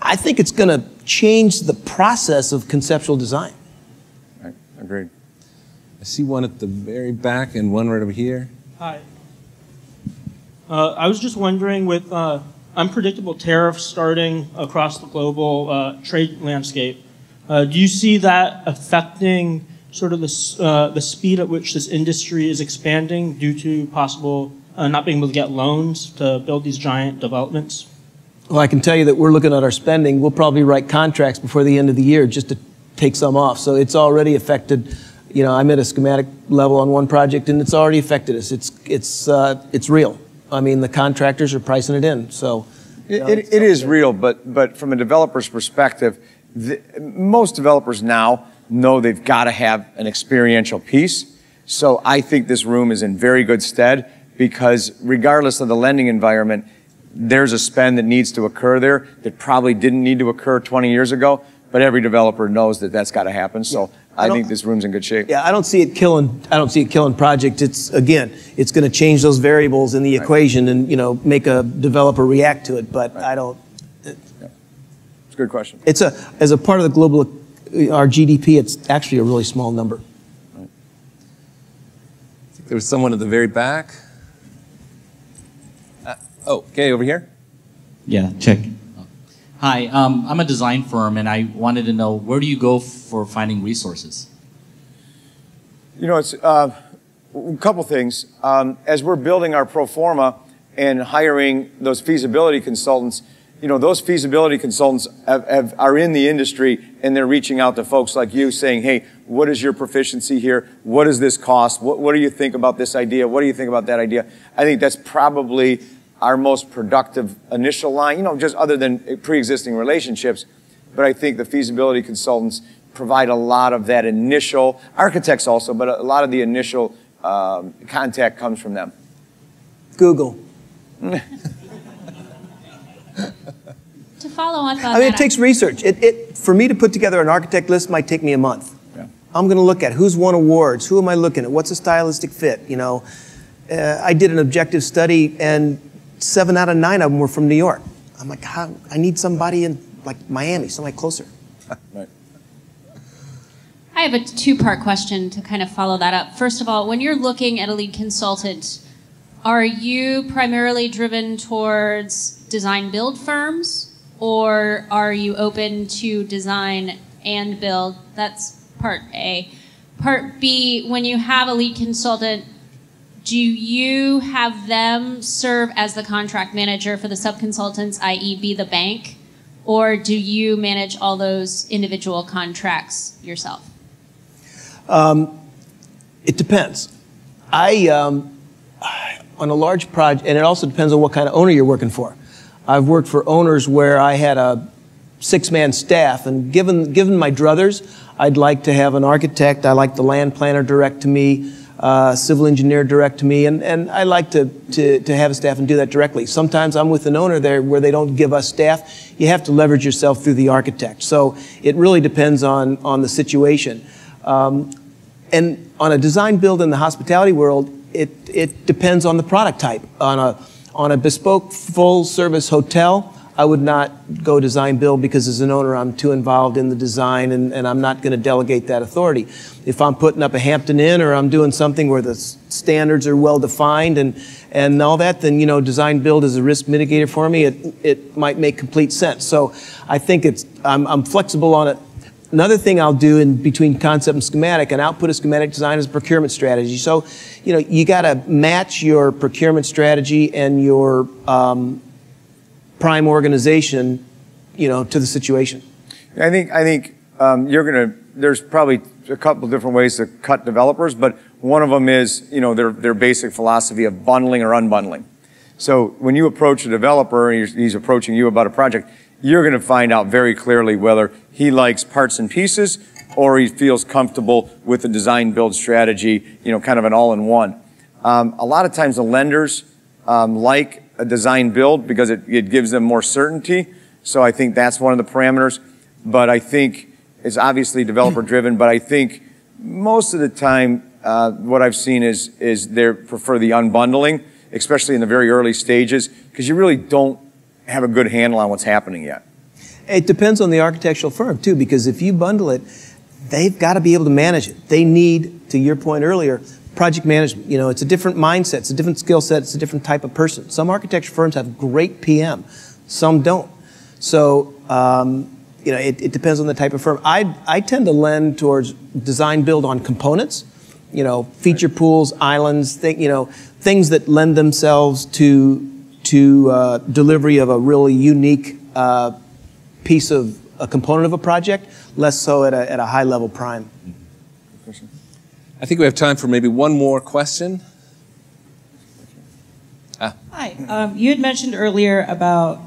I think it's going to change the process of conceptual design. Right. Agreed. I see one at the very back and one right over here. Hi. I was just wondering, with unpredictable tariffs starting across the global trade landscape, do you see that affecting sort of the speed at which this industry is expanding due to possible not being able to get loans to build these giant developments? Well, I can tell you that we're looking at our spending. We'll probably write contracts before the end of the year just to take some off. So it's already affected. You know, I'm at a schematic level on one project, and it's already affected us. It's real. I mean, the contractors are pricing it in. So you know, it is real, but from a developer's perspective, most developers now know they've got to have an experiential piece. So I think this room is in very good stead because regardless of the lending environment, there's a spend that needs to occur there that probably didn't need to occur 20 years ago, but every developer knows that that's got to happen. So I think this room's in good shape. Yeah, I don't see it killing projects. It's, again, it's going to change those variables in the equation and, you know, make a developer react to it, but I don't. It's a good question. It's as a part of the global our GDP, it's actually a really small number. Right. I think there was someone at the very back. Okay, over here. Yeah, check. Hi, I'm a design firm, and I wanted to know, where do you go for finding resources? You know, it's a couple things. As we're building our pro forma and hiring those feasibility consultants, you know, those feasibility consultants are in the industry, and they're reaching out to folks like you saying, hey, what is your proficiency here? What does this cost? What do you think about this idea? What do you think about that idea? I think that's probably our most productive initial line, you know, just other than pre-existing relationships. But I think the feasibility consultants provide a lot of that initial, architects also, but a lot of the initial contact comes from them. Google. To follow up on that. I mean, it takes research. For me to put together an architect list might take me a month. Yeah. I'm going to look at who's won awards, who am I looking at, what's a stylistic fit, you know. I did an objective study, and 7 out of 9 of them were from New York. I'm like, I need somebody in like Miami, somewhere closer. Right. I have a two-part question to kind of follow that up. First of all, when you're looking at a lead consultant, are you primarily driven towards design build firms, or are you open to design and build? That's part A. Part B, when you have a lead consultant, do you have them serve as the contract manager for the sub-consultants, i.e. be the bank, or do you manage all those individual contracts yourself? It depends. On a large project, and it also depends on what kind of owner you're working for. I've worked for owners where I had a six-man staff, and given my druthers, I'd like to have an architect, I like the land planner direct to me, civil engineer direct to me, and I like to have a staff and do that directly. Sometimes I'm with an owner there where they don't give us staff. You have to leverage yourself through the architect. So it really depends on the situation. And on a design build in the hospitality world, it depends on the product type. On a bespoke full-service hotel, I would not go design build because as an owner I'm too involved in the design and I'm not going to delegate that authority. If I'm putting up a Hampton Inn or I'm doing something where the standards are well defined and all that, then you know design build is a risk mitigator for me. It might make complete sense. So I think I'm flexible on it. Another thing I'll do in between concept and schematic, and output of schematic design is procurement strategy. So, you know, you got to match your procurement strategy and your prime organization, you know, to the situation. I think you're going to. There's probably a couple different ways to cut developers, but one of them is, you know, their basic philosophy of bundling or unbundling. So when you approach a developer and he's approaching you about a project, you're going to find out very clearly whether he likes parts and pieces or he feels comfortable with the design-build strategy, you know, kind of an all-in-one. A lot of times the lenders like a design-build because it gives them more certainty. So I think that's one of the parameters. But I think it's obviously developer-driven, but I think most of the time what I've seen is they prefer the unbundling, especially in the very early stages, because you really don't have a good handle on what's happening yet. It depends on the architectural firm too, because if you bundle it, they've got to be able to manage it. They need, to your point earlier, project management. You know, it's a different mindset, it's a different skill set, it's a different type of person. Some architecture firms have great PM, some don't. So, you know, it depends on the type of firm. I tend to lend towards design build on components, you know, feature pools, islands, you know, things that lend themselves to delivery of a really unique piece of a component of a project, less so at a high level prime. I think we have time for maybe one more question. Ah. Hi, you had mentioned earlier about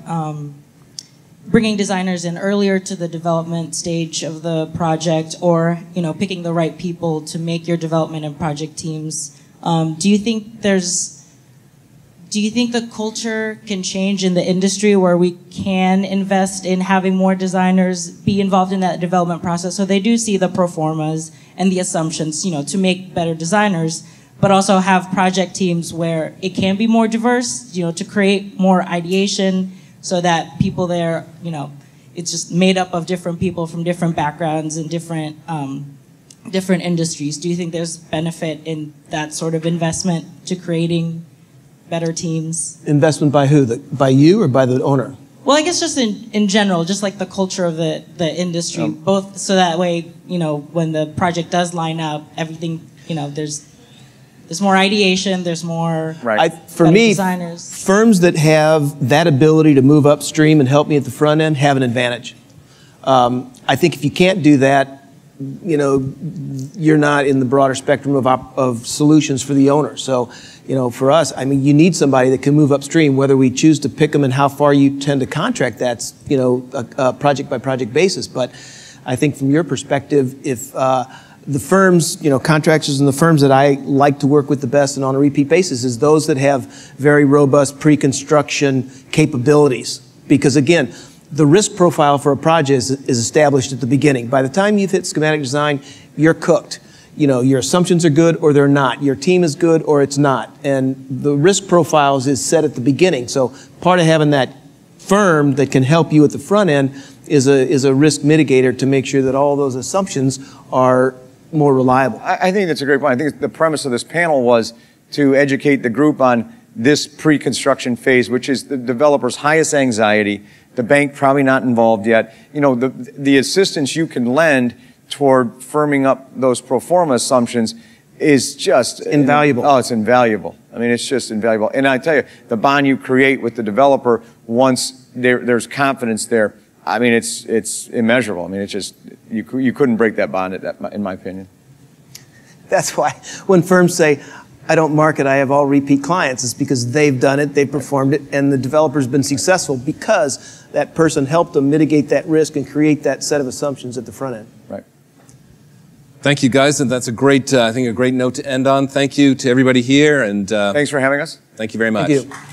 bringing designers in earlier to the development stage of the project, or you know, picking the right people to make your development and project teams. Do you think the culture can change in the industry where we can invest in having more designers be involved in that development process so they do see the pro formas and the assumptions, you know, to make better designers, but also have project teams where it can be more diverse, you know, to create more ideation so that people there, you know, it's just made up of different people from different backgrounds and different, different industries. Do you think there's benefit in that sort of investment to creating better teams? Investment by who? By you or by the owner? Well, I guess just in general, just like the culture of the industry, both so that way, you know, when the project does line up, everything, you know, there's more ideation, there's more designers. Firms that have that ability to move upstream and help me at the front end have an advantage. I think if you can't do that, you know, you're not in the broader spectrum of solutions for the owner. So, you know, for us, I mean, you need somebody that can move upstream, whether we choose to pick them and how far you tend to contract, that's, you know, a project by project basis. But I think from your perspective, if the firms, you know, contractors and the firms that I like to work with the best and on a repeat basis is those that have very robust pre-construction capabilities. Because again, the risk profile for a project is established at the beginning. By the time you've hit schematic design, you're cooked. You know, your assumptions are good or they're not. Your team is good or it's not. And the risk profiles is set at the beginning. So part of having that firm that can help you at the front end is a risk mitigator to make sure that all those assumptions are more reliable. I think that's a great point. I think the premise of this panel was to educate the group on this pre-construction phase, which is the developer's highest anxiety, the bank probably not involved yet. You know, the assistance you can lend toward firming up those pro forma assumptions is just invaluable. Oh, it's invaluable. I mean, it's just invaluable. And I tell you, the bond you create with the developer once there's confidence there, I mean, it's immeasurable. I mean, it's just, you couldn't break that bond, in my opinion. That's why when firms say, I don't market, I have all repeat clients, it's because they've done it, they've performed it, and the developer's been successful because that person helped them mitigate that risk and create that set of assumptions at the front end. Right. Thank you, guys, and that's a great, I think, a great note to end on. Thank you to everybody here, and thanks for having us. Thank you very much. Thank you.